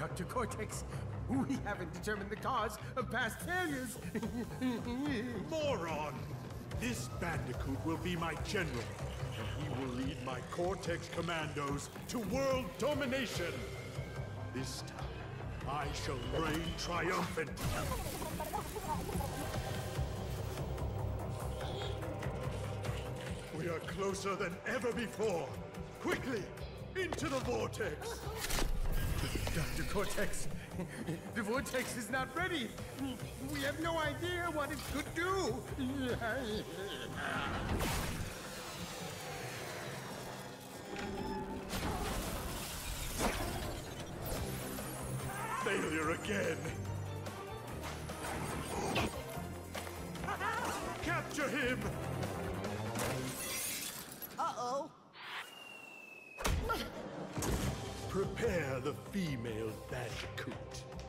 Dr. Cortex, we haven't determined the cause of past failures. Moron! This Bandicoot will be my general, and he will lead my Cortex Commandos to world domination. This time, I shall reign triumphant. We are closer than ever before. Quickly, into the vortex! Dr. Cortex, the vortex is not ready. We have no idea what it could do. Failure again. Capture him. Uh-oh. Prepare the female Bandicoot.